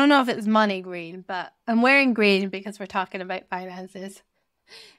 don't know if it's money green, but I'm wearing green because we're talking about finances.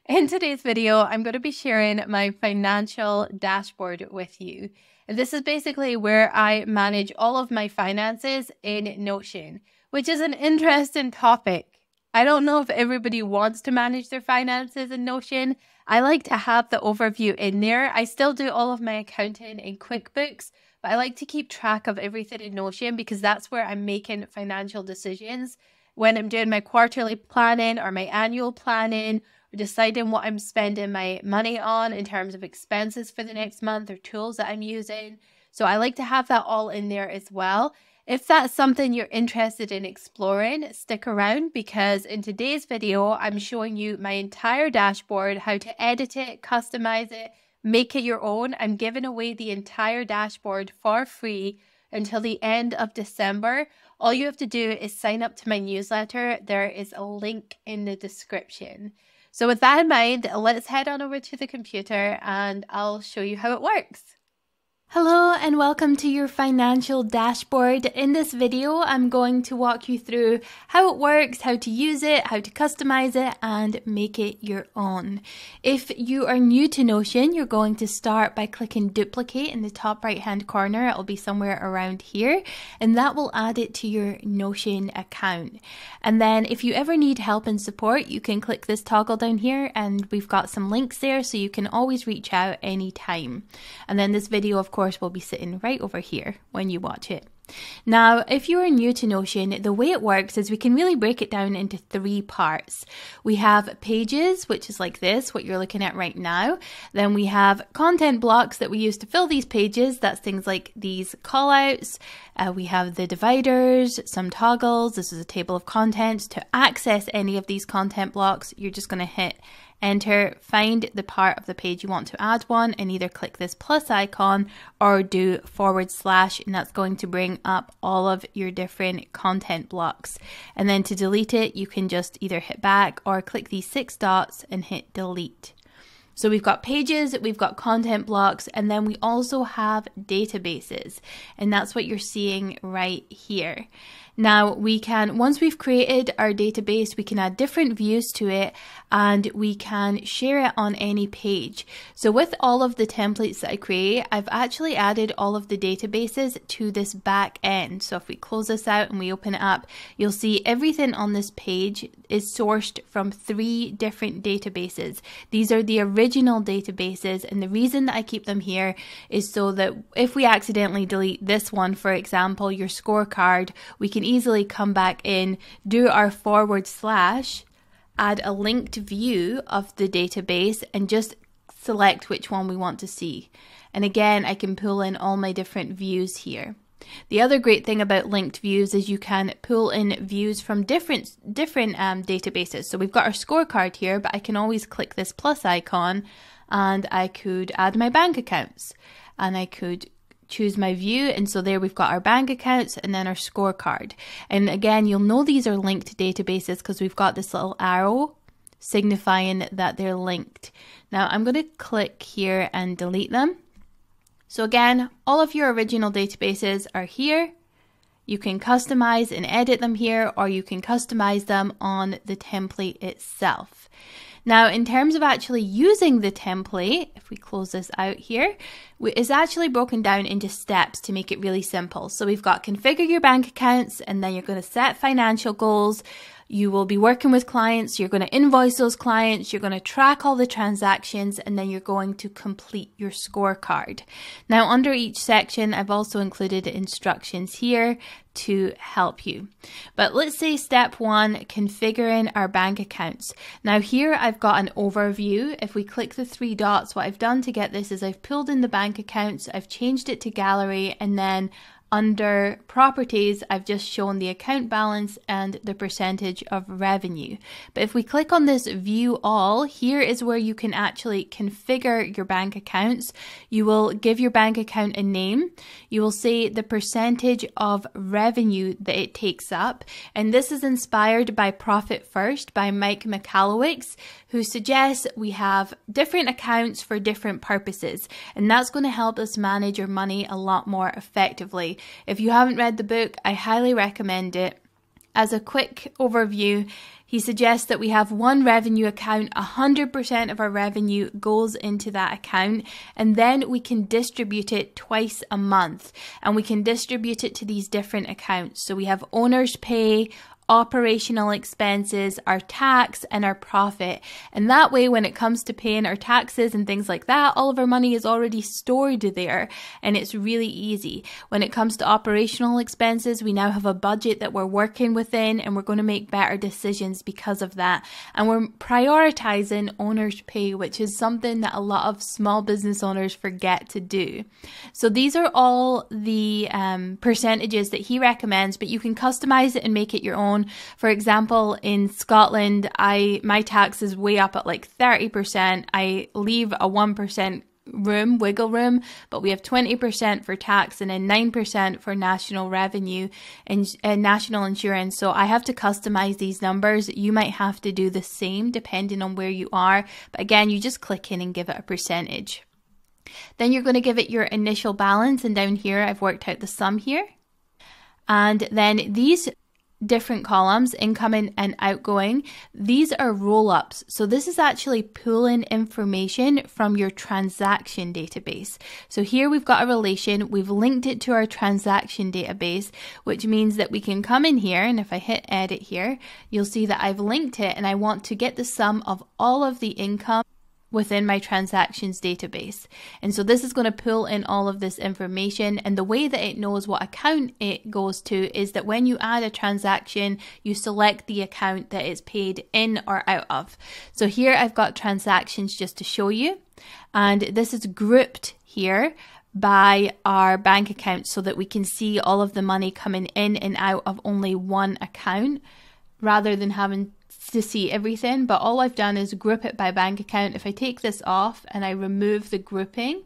In today's video, I'm going to be sharing my financial dashboard with you. And this is basically where I manage all of my finances in Notion, which is an interesting topic. I don't know if everybody wants to manage their finances in Notion. I like to have the overview in there. I still do all of my accounting in QuickBooks, but I like to keep track of everything in Notion because that's where I'm making financial decisions. When I'm doing my quarterly planning or my annual planning, or deciding what I'm spending my money on in terms of expenses for the next month or tools that I'm using. So I like to have that all in there as well. If that's something you're interested in exploring, stick around because in today's video, I'm showing you my entire dashboard, how to edit it, customize it, make it your own. I'm giving away the entire dashboard for free until the end of December. All you have to do is sign up to my newsletter. There is a link in the description. So with that in mind, let's head on over to the computer and I'll show you how it works. Hello and welcome to your financial dashboard. In this video, I'm going to walk you through how it works, how to use it, how to customize it, and make it your own. If you are new to Notion, you're going to start by clicking duplicate in the top right-hand corner. It'll be somewhere around here, and that will add it to your Notion account. And then if you ever need help and support, you can click this toggle down here, and we've got some links there, so you can always reach out anytime. And then this video, of course, will be sitting right over here when you watch it. Now, if you are new to Notion, the way it works is we can really break it down into three parts. We have pages, which is like this, what you're looking at right now. Then we have content blocks that we use to fill these pages. That's things like these callouts. We have the dividers, some toggles. This is a table of contents. To access any of these content blocks, you're just going to hit enter, find the part of the page you want to add one, and either click this plus icon or do /, and that's going to bring up all of your different content blocks. And then to delete it, you can just either hit back or click these 6 dots and hit delete. So we've got pages, we've got content blocks, and then we also have databases, and that's what you're seeing right here. Now we can, once we've created our database, we can add different views to it and we can share it on any page. So with all of the templates that I create, I've actually added all of the databases to this back end. So if we close this out and we open it up, you'll see everything on this page is sourced from 3 different databases. These are the original databases, and the reason that I keep them here is so that if we accidentally delete this one, for example, your scorecard, we can easily come back in, do our /, add a linked view of the database, and just select which one we want to see. And again, I can pull in all my different views here. The other great thing about linked views is you can pull in views from different databases. So we've got our scorecard here, but I can always click this plus icon and I could add my bank accounts and I could choose my view, and so there we've got our bank accounts and then our scorecard. And again, you'll know these are linked databases because we've got this little arrow signifying that they're linked. Now I'm going to click here and delete them. So again, all of your original databases are here. You can customize and edit them here, or you can customize them on the template itself. Now, in terms of actually using the template, if we close this out here, it's actually broken down into steps to make it really simple. So we've got configure your bank accounts, and then you're going to set financial goals. You will be working with clients. You're going to invoice those clients. You're going to track all the transactions, and then you're going to complete your scorecard. Now, under each section, I've also included instructions here to help you. But let's say step one, configuring our bank accounts. Now here I've got an overview. If we click the 3 dots, what I've done to get this is I've pulled in the bank accounts, I've changed it to gallery, and then under properties, I've just shown the account balance and the percentage of revenue. But if we click on this view all, here is where you can actually configure your bank accounts. You will give your bank account a name. You will say the percentage of revenue that it takes up. And this is inspired by Profit First by Mike Michalowicz, who suggests we have different accounts for different purposes. And that's going to help us manage your money a lot more effectively. If you haven't read the book, I highly recommend it. As a quick overview, he suggests that we have one revenue account, 100% of our revenue goes into that account, and then we can distribute it twice a month, and we can distribute it to these different accounts. So we have owner's pay, operational expenses, our tax, and our profit. And that way, when it comes to paying our taxes and things like that, all of our money is already stored there, and it's really easy. When it comes to operational expenses, we now have a budget that we're working within, and we're going to make better decisions because of that. And we're prioritizing owner's pay, which is something that a lot of small business owners forget to do. So these are all the percentages that he recommends, but you can customize it and make it your own. For example, in Scotland, my tax is way up at like 30%. I leave a 1% wiggle room, but we have 20% for tax and then 9% for national revenue and national insurance. So I have to customize these numbers. You might have to do the same depending on where you are. But again, you just click in and give it a percentage. Then you're going to give it your initial balance. And down here, I've worked out the sum here. And then these different columns, incoming and outgoing, these are roll-ups. So this is actually pulling information from your transaction database. So here we've got a relation, we've linked it to our transaction database, which means that we can come in here, and if I hit edit here, you'll see that I've linked it, and I want to get the sum of all of the income within my transactions database. And so this is going to pull in all of this information, and the way that it knows what account it goes to is that when you add a transaction, you select the account that it's paid in or out of. So here I've got transactions just to show you, and this is grouped here by our bank account so that we can see all of the money coming in and out of only one account rather than having to see everything. But all I've done is group it by bank account. If I take this off and I remove the grouping,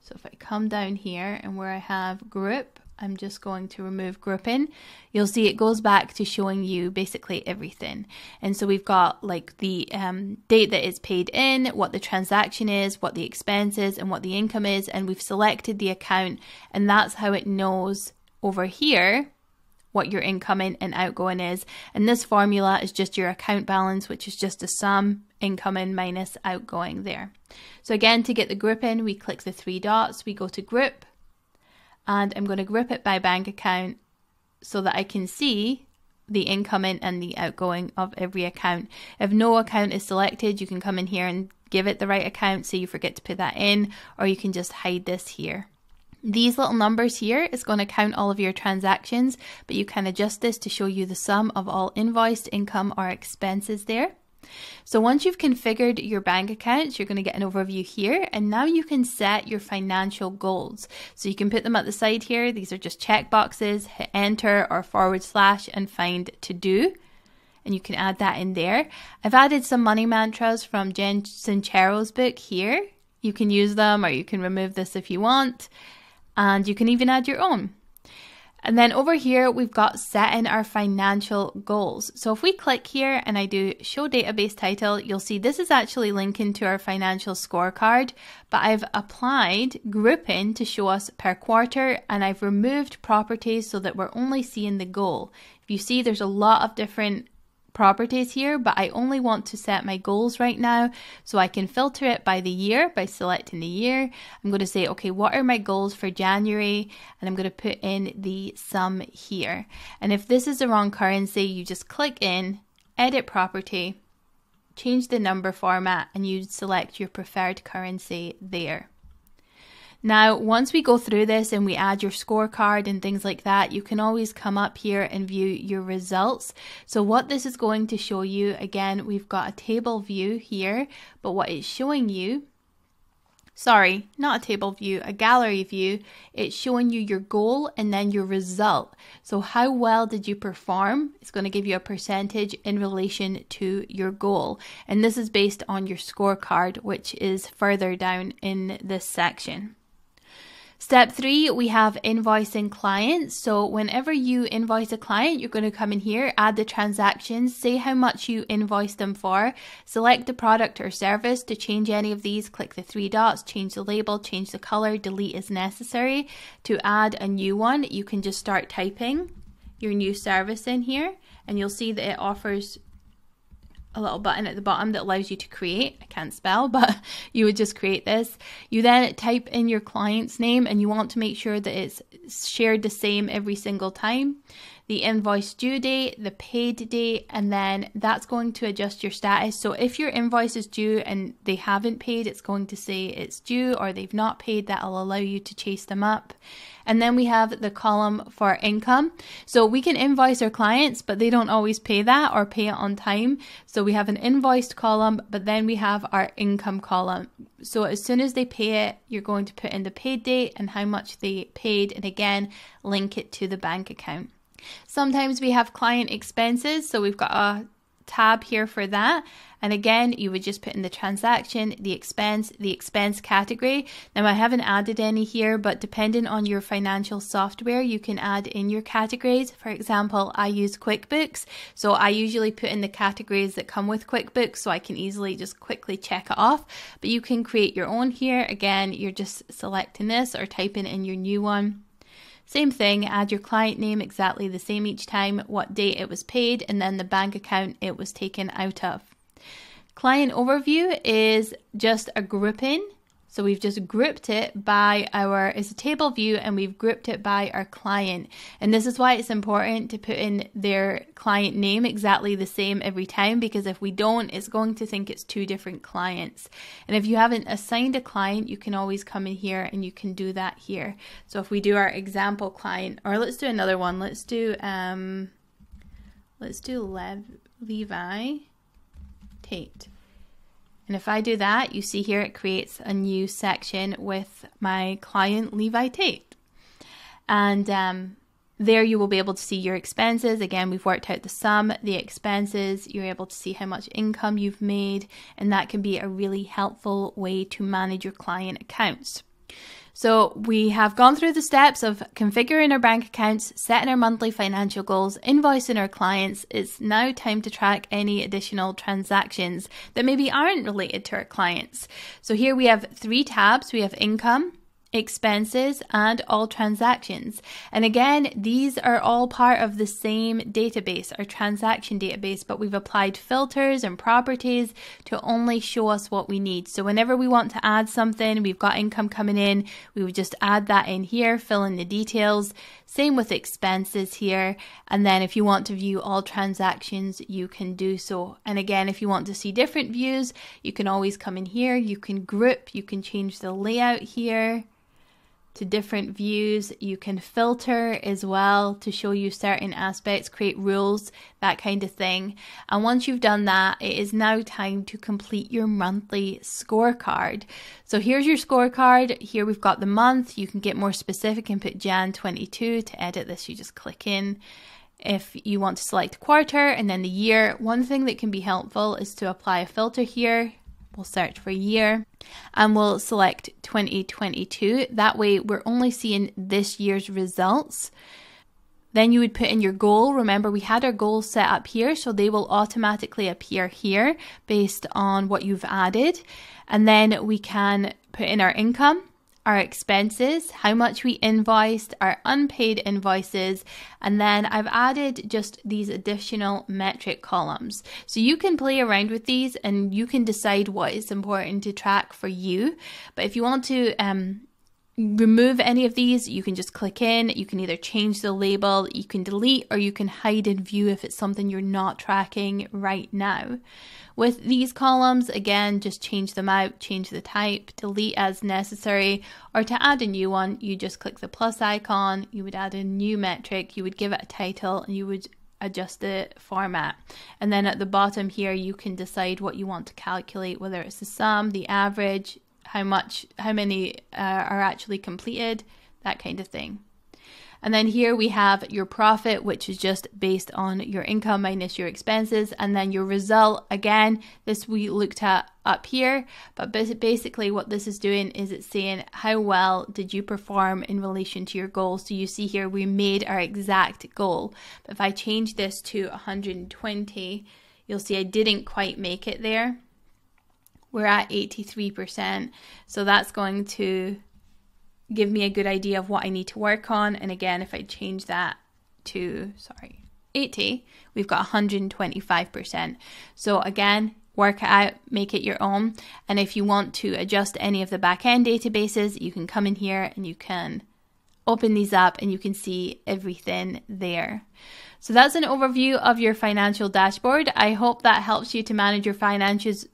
so if I come down here and where I have group, I'm just going to remove grouping, you'll see it goes back to showing you basically everything. And so we've got like the date that it's paid in, what the transaction is, what the expense is, and what the income is, and we've selected the account, and that's how it knows over here what your incoming and outgoing is. And this formula is just your account balance, which is just a sum, incoming minus outgoing there. So again, to get the grouping, we click the three dots, we go to group, and I'm going to group it by bank account so that I can see the incoming and the outgoing of every account. If no account is selected, you can come in here and give it the right account, so you forget to put that in, or you can just hide this here. These little numbers here is going to count all of your transactions, but you can adjust this to show you the sum of all invoiced income or expenses there. So once you've configured your bank accounts, you're going to get an overview here, and now you can set your financial goals. So you can put them at the side here. These are just check boxes, hit enter or / and find to do. And you can add that in there. I've added some money mantras from Jen Sincero's book here. You can use them or you can remove this if you want. And you can even add your own. And then over here, we've got setting our financial goals. So if we click here and I do show database title, you'll see this is actually linking to our financial scorecard, but I've applied grouping to show us per quarter, and I've removed properties so that we're only seeing the goal. If you see, there's a lot of different properties here, but I only want to set my goals right now, so I can filter it by the year by selecting the year. I'm going to say, okay, what are my goals for January, and I'm going to put in the sum here. And if this is the wrong currency, you just click in, edit property, change the number format, and you select your preferred currency there. Now, once we go through this and we add your scorecard and things like that, you can always come up here and view your results. So what this is going to show you, again, we've got a table view here, but what it's showing you, sorry, not a table view, a gallery view, it's showing you your goal and then your result. So how well did you perform? It's going to give you a percentage in relation to your goal. And this is based on your scorecard, which is further down in this section. Step 3, we have invoicing clients. So whenever you invoice a client, you're going to come in here, add the transactions, say how much you invoice them for, select the product or service. To change any of these, click the three dots, change the label, change the color, delete as necessary. To add a new one, you can just start typing your new service in here, and you'll see that it offers a little button at the bottom that allows you to create. I can't spell, but you would just create this. You then type in your client's name, and you want to make sure that it's shared the same every single time. The invoice due date, the paid date, and then that's going to adjust your status. So if your invoice is due and they haven't paid, it's going to say it's due, or they've not paid. That'll allow you to chase them up. And then we have the column for income. So we can invoice our clients, but they don't always pay that or pay it on time. So we have an invoiced column, but then we have our income column. So as soon as they pay it, you're going to put in the paid date and how much they paid, and again, link it to the bank account. Sometimes we have client expenses, so we've got a tab here for that, and again you would just put in the transaction, the expense category. Now I haven't added any here, but depending on your financial software you can add in your categories. For example, I use QuickBooks, so I usually put in the categories that come with QuickBooks so I can easily just quickly check it off, but you can create your own here. Again, you're just selecting this or typing in your new one. Same thing, add your client name, exactly the same each time, what date it was paid, and then the bank account it was taken out of. Client overview is just a grouping. So we've just grouped it by our, it's a table view, and we've grouped it by our client. And this is why it's important to put in their client name exactly the same every time, because if we don't, it's going to think it's two different clients. And if you haven't assigned a client, you can always come in here and you can do that here. So if we do our example client, or let's do another one. Let's do Levi Tate. And if I do that, you see here it creates a new section with my client Levi Tate. And there you will be able to see your expenses. Again, we've worked out the sum, the expenses, you're able to see how much income you've made, and that can be a really helpful way to manage your client accounts. So we have gone through the steps of configuring our bank accounts, setting our monthly financial goals, invoicing our clients. It's now time to track any additional transactions that maybe aren't related to our clients. So here we have three tabs. We have income, expenses, and all transactions. And again, these are all part of the same database, our transaction database, but we've applied filters and properties to only show us what we need. So whenever we want to add something, we've got income coming in, we would just add that in here, fill in the details. Same with expenses here. And then if you want to view all transactions, you can do so. And again, if you want to see different views, you can always come in here, you can group, you can change the layout here to different views. You can filter as well to show you certain aspects, create rules, that kind of thing. And once you've done that, it is now time to complete your monthly scorecard. So here's your scorecard. Here we've got the month. You can get more specific and put Jan 22. To edit this, you just click in. If you want to select quarter and then the year, one thing that can be helpful is to apply a filter here. We'll search for year and we'll select 2022. That way we're only seeing this year's results. Then you would put in your goal. Remember, we had our goals set up here, so they will automatically appear here based on what you've added. And then we can put in our income, our expenses, how much we invoiced, our unpaid invoices, and then I've added just these additional metric columns. So you can play around with these and you can decide what is important to track for you. But if you want to remove any of these, you can just click in, you can either change the label, you can delete, or you can hide and view if it's something you're not tracking right now. With these columns, again, just change them out, change the type, delete as necessary, or to add a new one, you just click the plus icon, you would add a new metric, you would give it a title, and you would adjust the format. And then at the bottom here, you can decide what you want to calculate, whether it's the sum, the average, how many are actually completed, that kind of thing. And then here we have your profit, which is just based on your income minus your expenses, and then your result. Again, this we looked at up here, but basically what this is doing is it's saying how well did you perform in relation to your goal. So you see here we made our exact goal. But if I change this to 120, you'll see I didn't quite make it there. We're at 83%, so that's going to give me a good idea of what I need to work on. And again, if I change that to, 80, we've got 125%. So again, work it out, make it your own. And if you want to adjust any of the back-end databases, you can come in here and you can open these up and you can see everything there. So that's an overview of your financial dashboard. I hope that helps you to manage your finances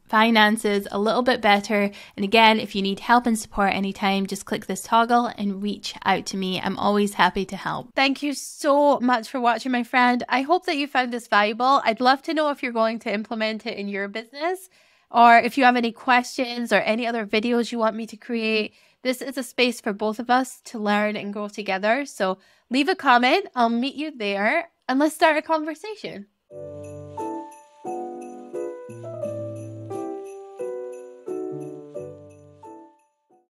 a little bit better. And again, if you need help and support anytime, just click this toggle and reach out to me. I'm always happy to help. Thank you so much for watching, my friend. I hope that you found this valuable. I'd love to know if you're going to implement it in your business, or if you have any questions or any other videos you want me to create. This is a space for both of us to learn and grow together. So leave a comment. I'll meet you there and let's start a conversation.